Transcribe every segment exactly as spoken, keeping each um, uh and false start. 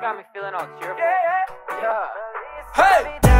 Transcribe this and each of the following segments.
Got me feeling all cheerful. Yeah. Yeah. Hey! Hey.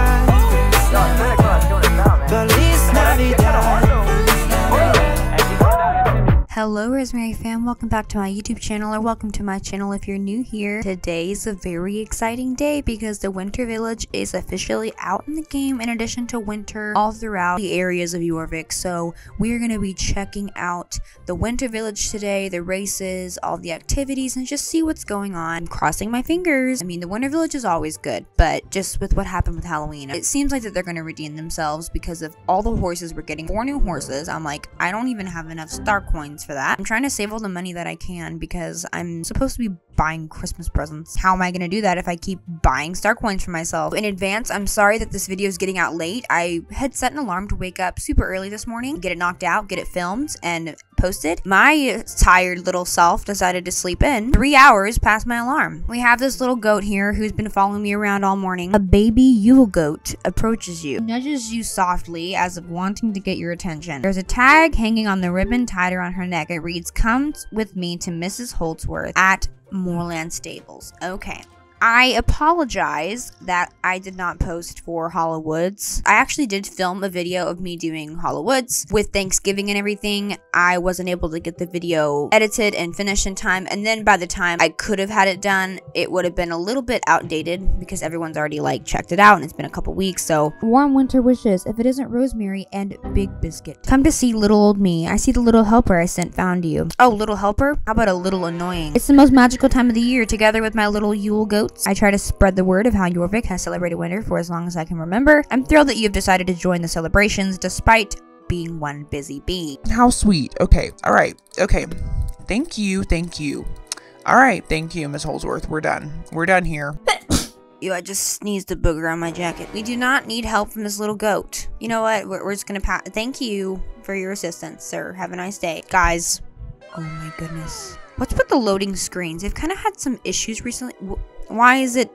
Hello Rosemary fam, welcome back to my YouTube channel, or welcome to my channel if you're new here. Today is a very exciting day because the Winter Village is officially out in the game, in addition to winter all throughout the areas of Jorvik. So we're going to be checking out the Winter Village today, the races, all the activities, and just see what's going on. I'm crossing my fingers. I mean, the Winter Village is always good, but just with what happened with Halloween, it seems like that they're going to redeem themselves because of all the horses we're getting. Four new horses. I'm like, I don't even have enough star coins for that. I'm trying to save all the money that I can because I'm supposed to be buying Christmas presents. How am I gonna do that if I keep buying star coins for myself? In advance, I'm sorry that this video is getting out late. I had set an alarm to wake up super early this morning, get it knocked out, get it filmed, and posted. My tired little self decided to sleep in three hours past my alarm. We have this little goat here who's been following me around all morning. A baby Yule goat approaches you, nudges you softly as if wanting to get your attention. There's a tag hanging on the ribbon tied around her neck. It reads, "Come with me to Missus Holdsworth at Moorland Stables." Okay. I apologize that I did not post for Hollow Woods. I actually did film a video of me doing Hollow Woods. With Thanksgiving and everything, I wasn't able to get the video edited and finished in time. And then by the time I could have had it done, it would have been a little bit outdated because everyone's already like checked it out and it's been a couple weeks. So warm winter wishes if it isn't Rosemary and Big Biscuit. Come to see little old me. I see the little helper I sent found you. Oh, little helper? How about a little annoying? It's the most magical time of the year together with my little Yule goat. I try to spread the word of how Jorvik has celebrated winter for as long as I can remember. I'm thrilled that you've decided to join the celebrations despite being one busy bee. How sweet. Okay. All right. Okay. Thank you. Thank you. All right. Thank you, Miss Holdsworth. We're done. We're done here. Ew, I just sneezed a booger on my jacket. We do not need help from this little goat. You know what? We're, we're just going to pass. Thank you for your assistance, sir. Have a nice day. Guys. Oh my goodness. What's with the loading screens? They've kind of had some issues recently. Why is it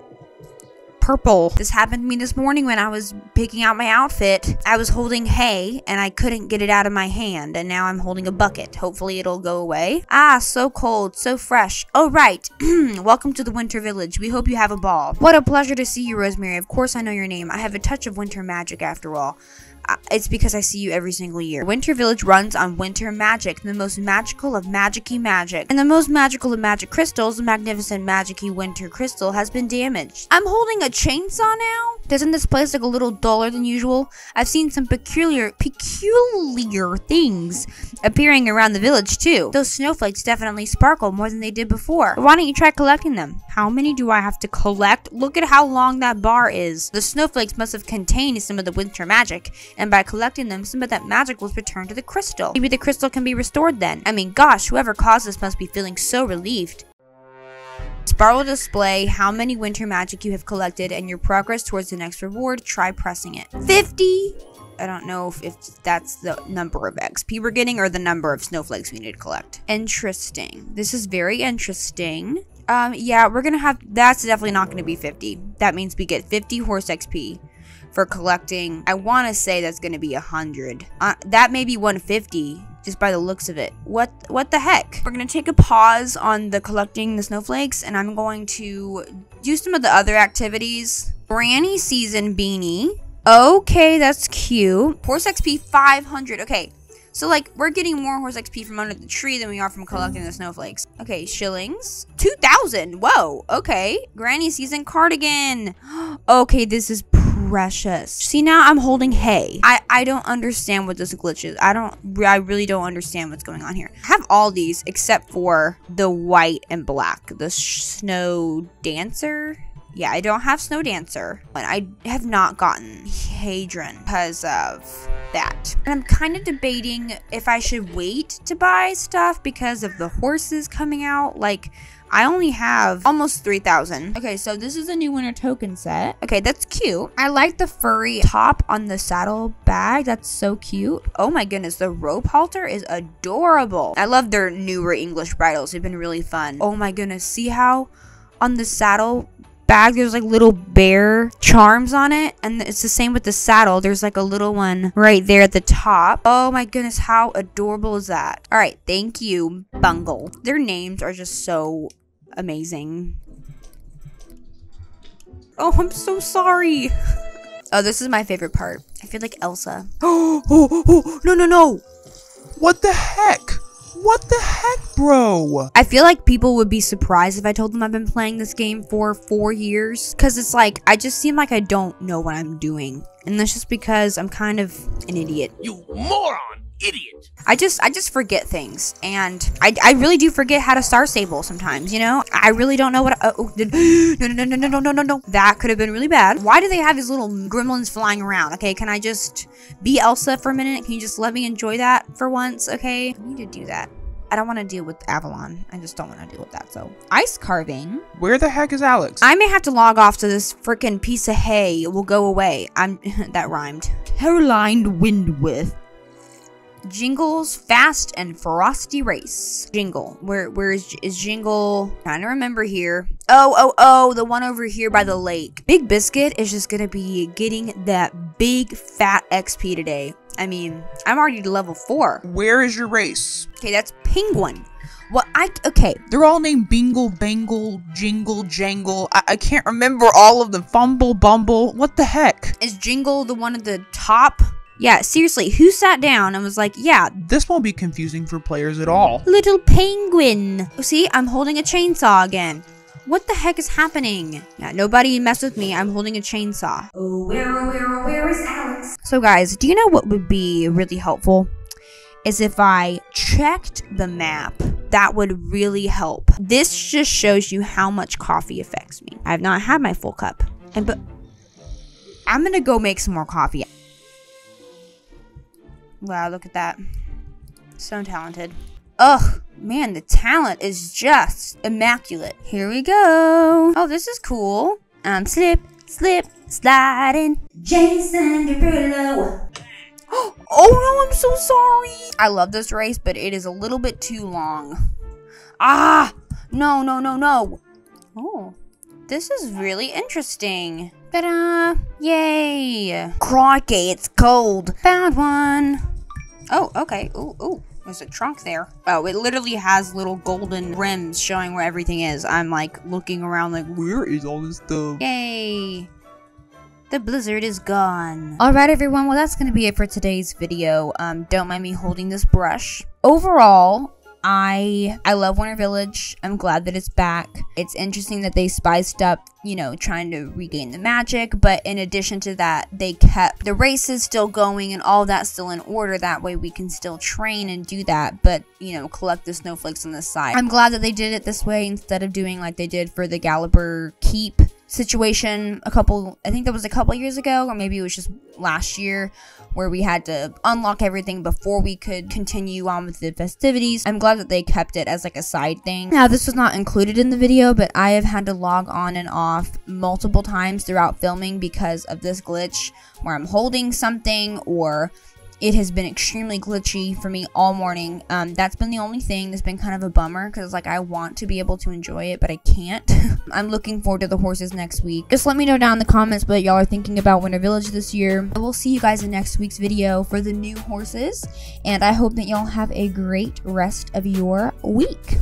purple? This happened to me this morning when I was picking out my outfit. I was holding hay and I couldn't get it out of my hand, and now I'm holding a bucket. Hopefully it'll go away. Ah, so cold, so fresh. Oh, right. Welcome to the Winter Village. We hope you have a ball. What a pleasure to see you, Rosemary. Of course I know your name. I have a touch of winter magic after all. It's because I see you every single year. Winter Village runs on winter magic, the most magical of magicy magic. And the most magical of magic crystals, the magnificent magicy winter crystal, has been damaged. I'm holding a chainsaw now? Doesn't this place look a little duller than usual? I've seen some peculiar, peculiar things appearing around the village too. Those snowflakes definitely sparkle more than they did before. But why don't you try collecting them? How many do I have to collect? Look at how long that bar is. The snowflakes must have contained some of the winter magic, and by collecting them, some of that magic was returned to the crystal. Maybe the crystal can be restored then. I mean, gosh, whoever caused this must be feeling so relieved. This bar will display how many winter magic you have collected and your progress towards the next reward. Try pressing it. fifty! I don't know if, if that's the number of X P we're getting or the number of snowflakes we need to collect. Interesting. This is very interesting. Um, yeah, we're gonna have- that's definitely not gonna be fifty. That means we get fifty horse X P. For collecting, I want to say that's going to be one hundred. Uh, that may be one fifty, just by the looks of it. What what the heck? We're going to take a pause on the collecting the snowflakes, and I'm going to do some of the other activities. Granny Season Beanie. Okay, that's cute. Horse X P five hundred. Okay, so like, we're getting more horse X P from under the tree than we are from collecting the snowflakes. Okay, shillings. two thousand. Whoa, okay. Granny Season Cardigan. Okay, this is precious. See, now I'm holding hay. I, I don't understand what this glitch is. I don't, I really don't understand what's going on here. I have all these except for the white and black. The snow dancer. Yeah, I don't have snow dancer. But I have not gotten Hadron because of that. And I'm kind of debating if I should wait to buy stuff because of the horses coming out. Like, I only have almost three thousand. Okay, so this is a new winter token set. Okay, that's cute. I like the furry top on the saddle bag. That's so cute. Oh my goodness, the rope halter is adorable. I love their newer English bridles. They've been really fun. Oh my goodness, see how on the saddle bag there's like little bear charms on it, and it's the same with the saddle. There's like a little one right there at the top. Oh my goodness, how adorable is that? All right, thank you, Bungle. Their names are just so amazing. Oh, I'm so sorry. Oh, this is my favorite part. I feel like Elsa. Oh, oh, oh, no, no, no. What the heck? What the heck, bro? I feel like people would be surprised if I told them I've been playing this game for four years. Because it's like, I just seem like I don't know what I'm doing. And that's just because I'm kind of an idiot. You moron! Idiot. I just I just forget things, and I, I really do forget how to Star Stable sometimes, you know? I really don't know what I, oh, no, no, no, no, no, no, no, no. That could have been really bad. Why do they have these little gremlins flying around? Okay, can I just be Elsa for a minute? Can you just let me enjoy that for once, okay? I need to do that. I don't want to deal with Avalon. I just don't want to deal with that, so. Ice carving? Where the heck is Alex? I may have to log off so this freaking piece of hay will go away. I'm, that rhymed. Caroline Windwith. Jingle's fast and frosty race. Jingle, where where is is Jingle? Trying to remember here. Oh oh oh, the one over here by the lake. Big Biscuit is just gonna be getting that big fat X P today. I mean, I'm already to level four. Where is your race? Okay, that's Penguin. Well, I okay. They're all named Bingle, Bangle, Jingle, Jangle. I, I can't remember all of them. Fumble, Bumble. What the heck? Is Jingle the one at the top? Yeah, seriously, who sat down and was like, yeah. This won't be confusing for players at all. Little penguin. See, I'm holding a chainsaw again. What the heck is happening? Yeah, nobody mess with me. I'm holding a chainsaw. Oh, where, where, where is Alex? So guys, do you know what would be really helpful? Is if I checked the map. That would really help. This just shows you how much coffee affects me. I have not had my full cup. And but I'm gonna go make some more coffee. Wow, look at that. So talented. Ugh, man, the talent is just immaculate. Here we go. Oh, this is cool. I'm slip, slip, sliding. Jason Derulo. Oh, no, I'm so sorry. I love this race, but it is a little bit too long. Ah, no, no, no, no. Oh, this is really interesting. Ta-da! Yay! Crikey, it's cold. Found one. Oh, okay. Ooh, ooh. There's a trunk there. Oh, it literally has little golden rims showing where everything is. I'm like looking around like, where is all this stuff? Yay! The blizzard is gone. Alright everyone, well that's gonna be it for today's video. Um, don't mind me holding this brush. Overall, I I love Winter Village. I'm glad that it's back. It's interesting that they spiced up, you know, trying to regain the magic, but in addition to that, they kept the races still going and all that still in order. That way we can still train and do that, but, you know, collect the snowflakes on the side. I'm glad that they did it this way instead of doing like they did for the Galloper keep situation a couple, I think that was a couple years ago, or maybe it was just last year, where we had to unlock everything before we could continue on with the festivities. I'm glad that they kept it as like a side thing. Now, this was not included in the video, but I have had to log on and off multiple times throughout filming because of this glitch where I'm holding something, or it has been extremely glitchy for me all morning. Um, that's been the only thing that's been kind of a bummer, because like I want to be able to enjoy it, but I can't. I'm looking forward to the horses next week. Just let me know down in the comments what y'all are thinking about Winter Village this year. I will see you guys in next week's video for the new horses, and I hope that y'all have a great rest of your week.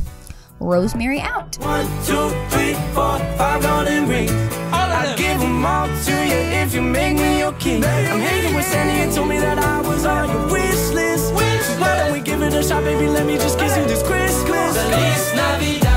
Rosemary out. One, two, three, four, five golden rings. I'll give them all to you if you make me your king. I'm hating with Sandy and told me that I was on your wish list. Why don't we give it a shot, baby? Let me just kiss you this Christmas. Feliz Navidad.